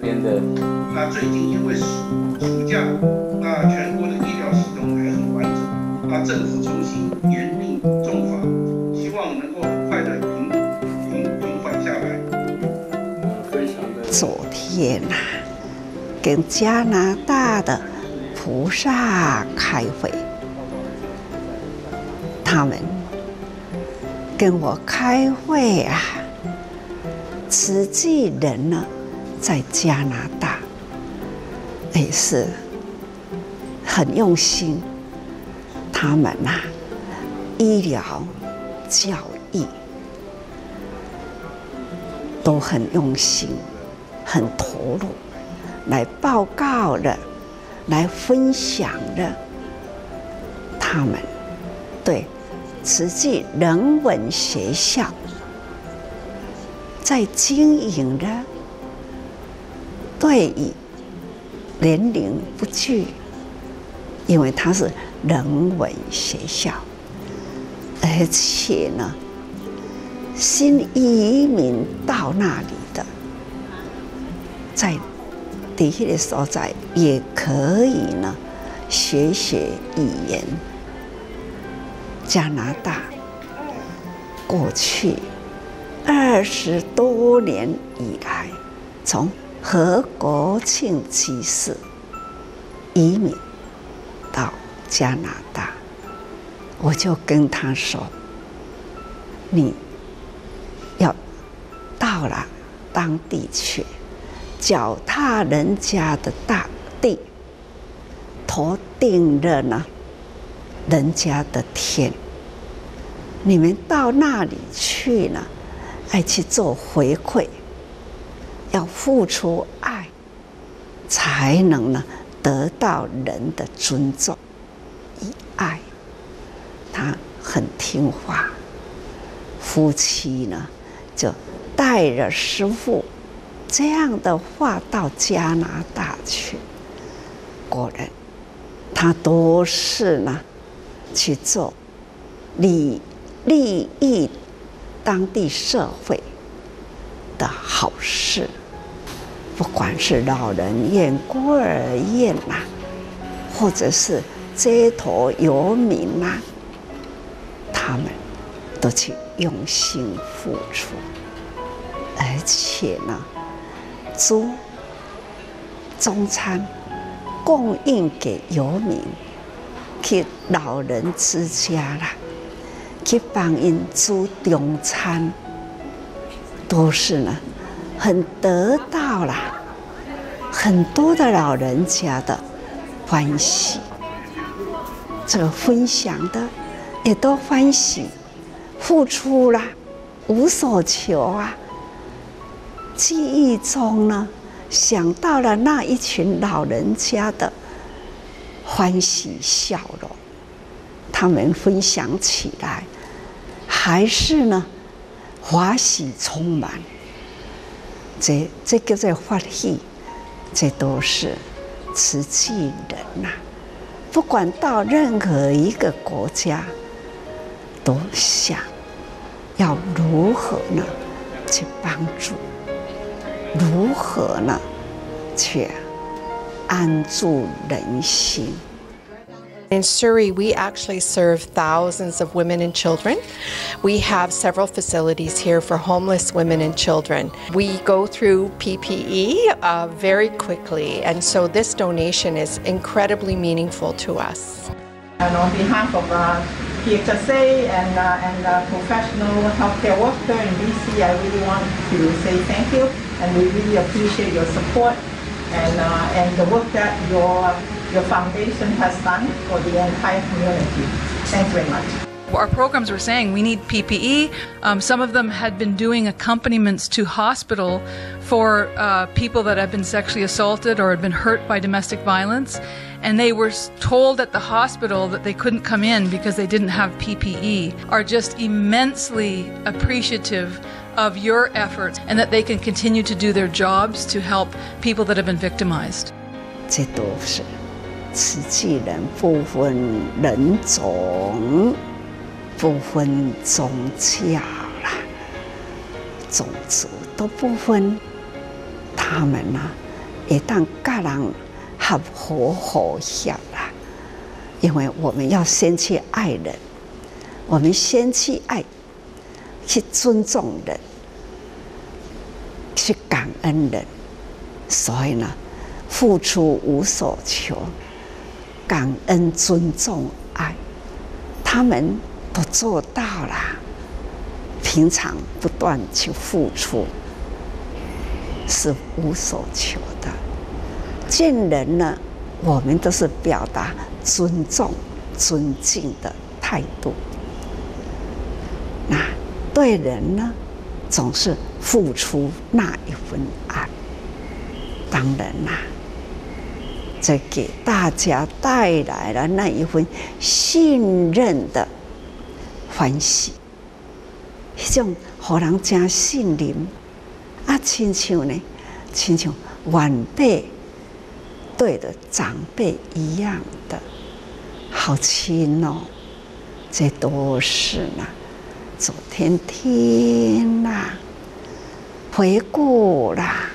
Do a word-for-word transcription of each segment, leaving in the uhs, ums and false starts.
边的。那最近因为暑暑假，那全国的医疗系统还很完整，那政府重新严令重罚，希望能够很快的平平平缓下来。非常的。昨天呐、啊，跟加拿大的菩萨开会，他们跟我开会啊。 慈济人呢，在加拿大也是很用心。他们呐、啊，医疗、教育都很用心、很投入，来报告了，来分享了他们对慈济人文学校。 在经营的，对于年龄不惧，因为它是人文学校，而且呢，新移民到那里的，在底下的所在也可以呢，学学语言。加拿大过去。 二十多年以来，从何国庆七世移民到加拿大，我就跟他说：“你要到了当地去，脚踏人家的大地，头顶了呢人家的天。你们到那里去呢？” 爱去做回馈，要付出爱，才能呢得到人的尊重。以爱，他很听话，夫妻呢就带着师父这样的话到加拿大去。果然，他都是呢去做利利益。 当地社会的好事，不管是老人院、孤儿院呐、啊，或者是街头游民呐、啊，他们都去用心付出，而且呢，租中餐供应给游民，去老人之家啦。 去帮人煮中餐，都是呢，很得到了很多的老人家的欢喜。这个分享的也都欢喜，付出啦，无所求啊。记忆中呢，想到了那一群老人家的欢喜笑容。 他们分享起来，还是呢，欢喜充满。这这叫做法喜，这都是慈济人呐、啊。不管到任何一个国家，都想要如何呢去帮助，如何呢去安住人心。 In Surrey, we actually serve thousands of women and children. We have several facilities here for homeless women and children. We go through P P E uh, very quickly, and so this donation is incredibly meaningful to us. And on behalf of uh, P H S A and, uh, and uh, professional healthcare worker in B C, I really want to say thank you, and we really appreciate your support and, uh, and the work that your Your foundation has done for the entire community. Thanks very much. Our programs were saying we need P P E. Um, some of them had been doing accompaniments to hospital for uh, people that have been sexually assaulted or had been hurt by domestic violence. And they were told at the hospital that they couldn't come in because they didn't have P P E. Are just immensely appreciative of your efforts and that they can continue to do their jobs to help people that have been victimized. 慈济人不分人种，不分宗教啦，种族都不分。他们呢、啊，会当甲人合伙和谐啦。因为我们要先去爱人，我们先去爱，去尊重人，去感恩人。所以呢，付出无所求，感恩、尊重、爱，他们都做到了。平常不断去付出，是无所求的。见人呢，我们都是表达尊重、尊敬的态度。那对人呢，总是付出那一份爱。当然啦、啊，这给大家带来了那一份信任的欢喜，迄种互人真信任。啊，亲像呢，亲像晚辈对的长辈一样的，好亲哦。这都是呢，昨天听啦，回顾啦。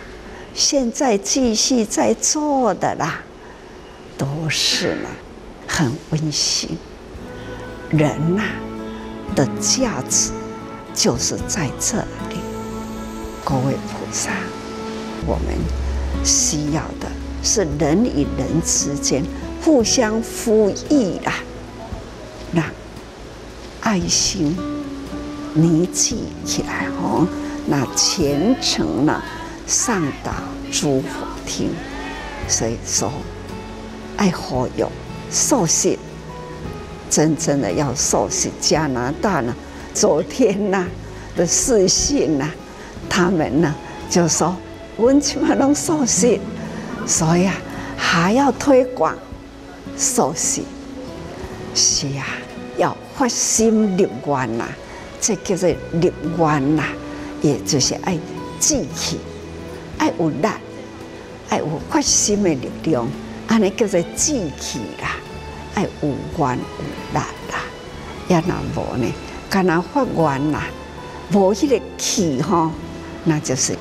现在继续在做的啦，都是呢，很温馨。人呐、啊、的价值就是在这里。各位菩萨，我们需要的是人与人之间互相呼应啦，让爱心凝聚起来哦。那虔诚呢？上达诸佛听，所以说爱好友受洗，真正的要受洗。加拿大呢，昨天呐、啊、的视讯呐，他们呢就说温泉拢受洗，所以啊还要推广受洗。是啊，要发心立愿呐，这叫做立愿呐，也就是爱志气。爱有力，爱有发心的力量，安尼叫做志气啦。爱有愿有力啦，也那无呢？干那发愿啦，无迄个气吼，那就是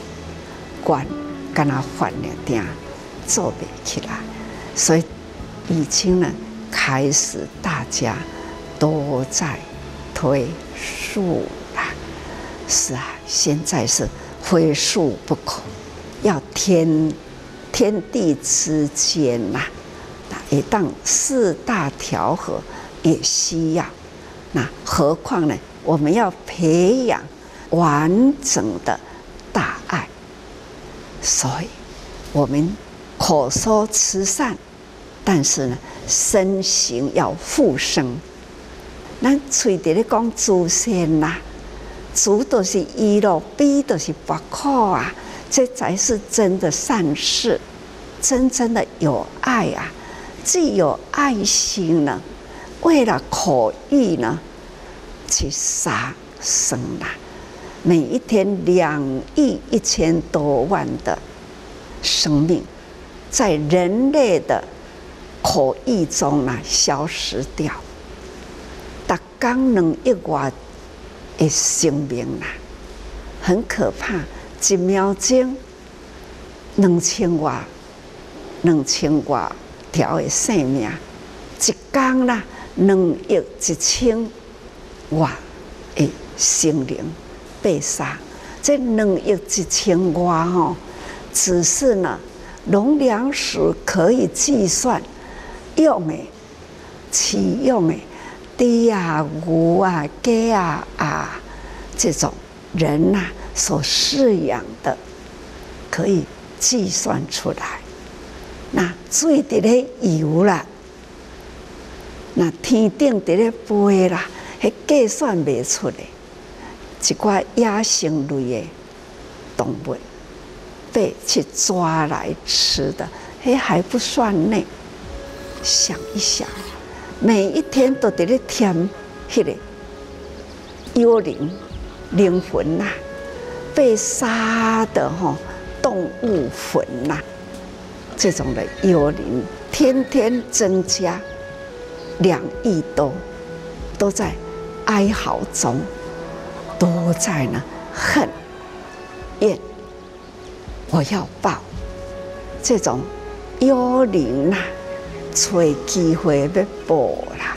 愿干那发了定做不起来。所以已经呢，开始大家都在推素啦。是啊，现在是非素不可。要天天地之间呐、啊，那一当四大调和也需要。那何况呢？我们要培养完整的大爱，所以我们口说慈善，但是呢，身形要复生。咱嘴底咧讲祖先呐，祖都是医咯，悲都是不可啊。这才是真的善事，真正的有爱啊！既有爱心呢，为了口欲呢，去杀生啦、啊！每一天两亿一千多万的生命，在人类的口欲中呢、啊、消失掉。大纲能一外的生命啦、啊，很可怕。一秒钟，两千外、两千外条的生命，一天啦，两亿一千外的生灵被杀。这两亿一千外哦，只是呢，农粮食可以计算用的、使用的猪啊、牛啊、鸡啊啊这种人呐、啊。所饲养的，可以计算出来。那水在咧游啦，那天顶在咧飞啦，迄计算未出嘞。一寡野生类的动物被去抓来吃的，迄还不算呢。想一想，每一天都在咧添迄个幽灵灵魂呐、啊。被杀的哈动物魂呐、啊，这种的幽灵天天增加，两亿多，都在哀嚎中，都在呢恨、怨，我要报，这种幽灵啦、啊，找机会要报啦，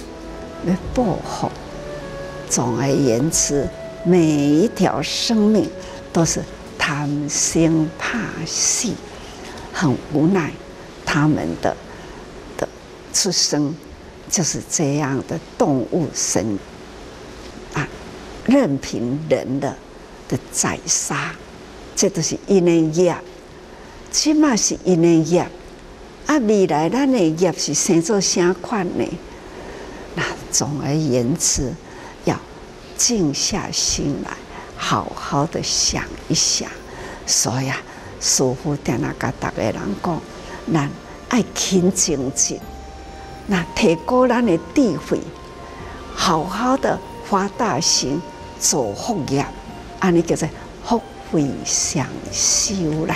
要报复。总而言之，每一条生命都是贪生怕死，很无奈，他们的的出生就是这样的动物神啊，任凭人的的宰杀，这都是因的业。 即嘛是因的业，啊，未来咱的业是生做啥款呢？那总而言之，要静下心来，好好的想一想。所以啊，师父定那甲大家人讲，咱爱勤精进，那提高咱的智慧，好好的发大心，做福业，安尼叫做福慧双修啦。